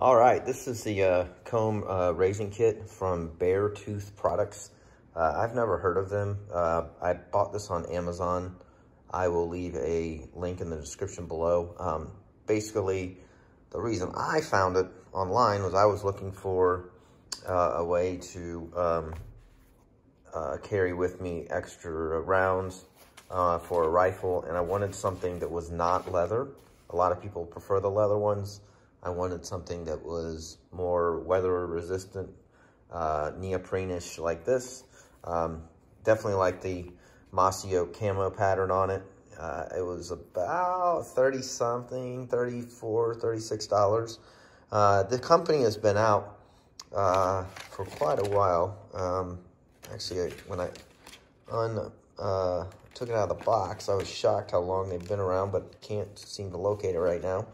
All right, this is the comb raising kit from Beartooth Products. I've never heard of them. I bought this on Amazon. I will leave a link in the description below. Basically, the reason I found it online was I was looking for a way to carry with me extra rounds for a rifle, and I wanted something that was not leather. A lot of people prefer the leather ones. I wanted something that was more weather-resistant, neoprene-ish like this. Definitely like the Mossio camo pattern on it. It was about $30-something, $34, $36. The company has been out for quite a while. Actually, when I took it out of the box, I was shocked how long they've been around, but can't seem to locate it right now.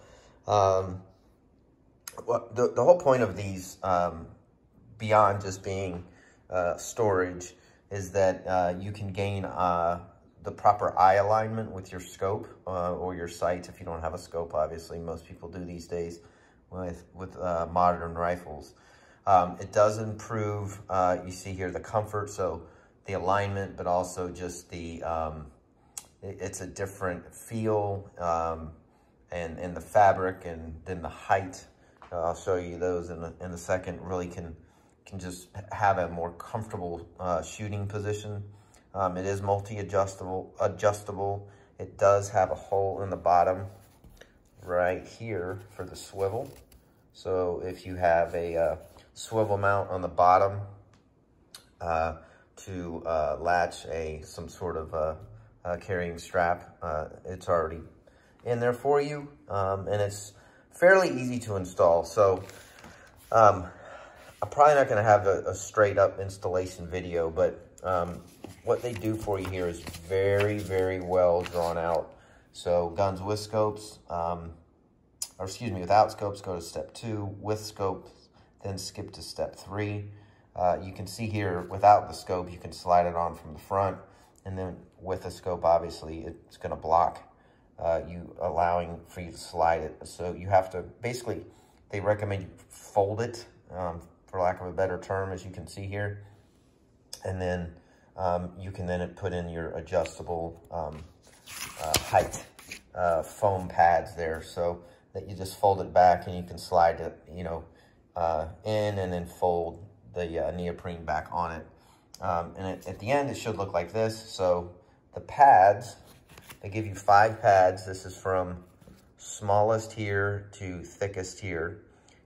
Well, the whole point of these, beyond just being storage, is that you can gain the proper eye alignment with your scope or your sights. If you don't have a scope, obviously, most people do these days with modern rifles. It does improve, you see here, the comfort, so the alignment, but also just the, it's a different feel and the fabric, and then the height. I'll show you those in a second. Really can just have a more comfortable shooting position. It is multi-adjustable. It does have a hole in the bottom right here for the swivel. So if you have a swivel mount on the bottom to latch some sort of a carrying strap, it's already in there for you, and it's fairly easy to install. So I'm probably not going to have a straight up installation video, but what they do for you here is very, very well drawn out. So guns with scopes, or excuse me, without scopes, go to step 2, with scopes, then skip to step 3. You can see here, without the scope, you can slide it on from the front, and then with a scope, obviously, it's going to block you, allowing for you to slide it. So you have to, basically, they recommend you fold it, for lack of a better term, as you can see here. And then you can then put in your adjustable height foam pads there, so that you just fold it back and you can slide it, you know, in, and then fold the neoprene back on it. And at the end, it should look like this. So the pads, they give you 5 pads. This is from smallest here to thickest here.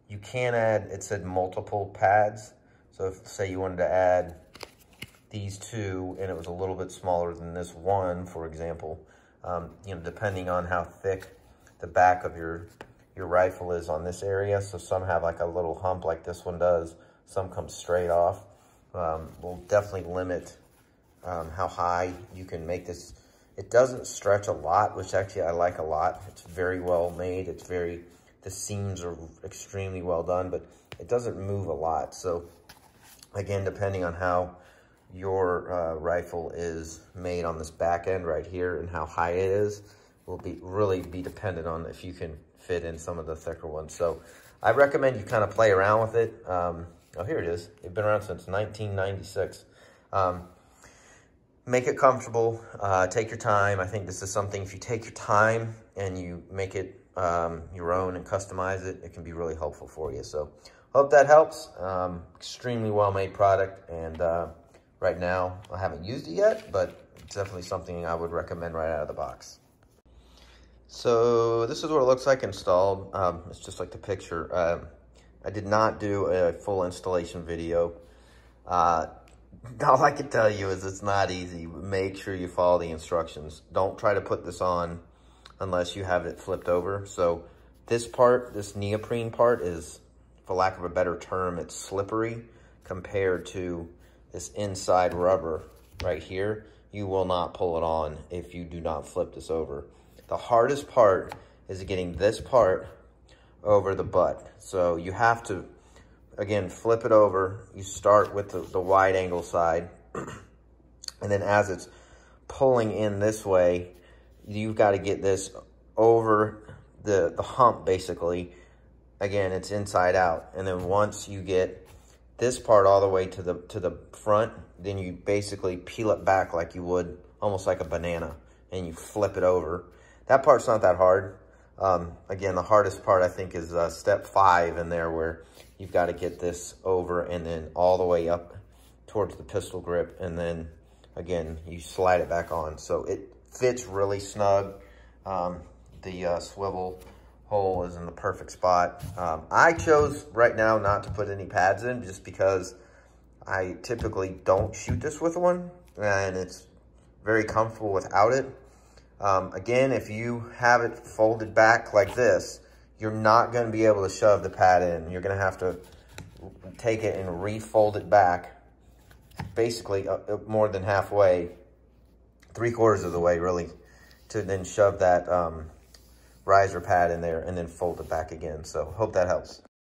You can add, it said multiple pads. So if, say, you wanted to add these 2, and it was a little bit smaller than this one, for example, you know, depending on how thick the back of your rifle is on this area. So some have like a little hump like this one does. Some come straight off. We'll definitely limit how high you can make this. It doesn't stretch a lot, which actually I like a lot. It's very well made. It's very, the seams are extremely well done, but it doesn't move a lot. So again, depending on how your rifle is made on this back end right here and how high it is, will be really be dependent on if you can fit in some of the thicker ones. So I recommend you kind of play around with it. Oh, here it is. It's been around since 1996. Make it comfortable, take your time. I think this is something, if you take your time and you make it your own and customize it, it can be really helpful for you. So hope that helps. Extremely well-made product. And right now, I haven't used it yet, but it's definitely something I would recommend right out of the box. So this is what it looks like installed. It's just like the picture. I did not do a full installation video. All I can tell you is it's not easy. Make sure you follow the instructions. Don't try to put this on unless you have it flipped over. So this part, this neoprene part is, for lack of a better term, it's slippery compared to this inside rubber right here. You will not pull it on if you do not flip this over. The hardest part is getting this part over the butt. So you have to, again, flip it over. You start with the wide angle side. And then as it's pulling in this way, you've got to get this over the hump, basically, again, it's inside out. And then once you get this part all the way to the front, then you basically peel it back like you would almost like a banana, and you flip it over. That part's not that hard. Again, the hardest part I think is step 5 in there, where you've got to get this over and then all the way up towards the pistol grip, and then again you slide it back on. So it fits really snug. The swivel hole is in the perfect spot. I chose right now not to put any pads in, just because I typically don't shoot this with one, and it's very comfortable without it. Again, if you have it folded back like this, you're not going to be able to shove the pad in. You're going to have to take it and refold it back, basically more than halfway, 3/4 of the way really, to then shove that riser pad in there and then fold it back again. So hope that helps.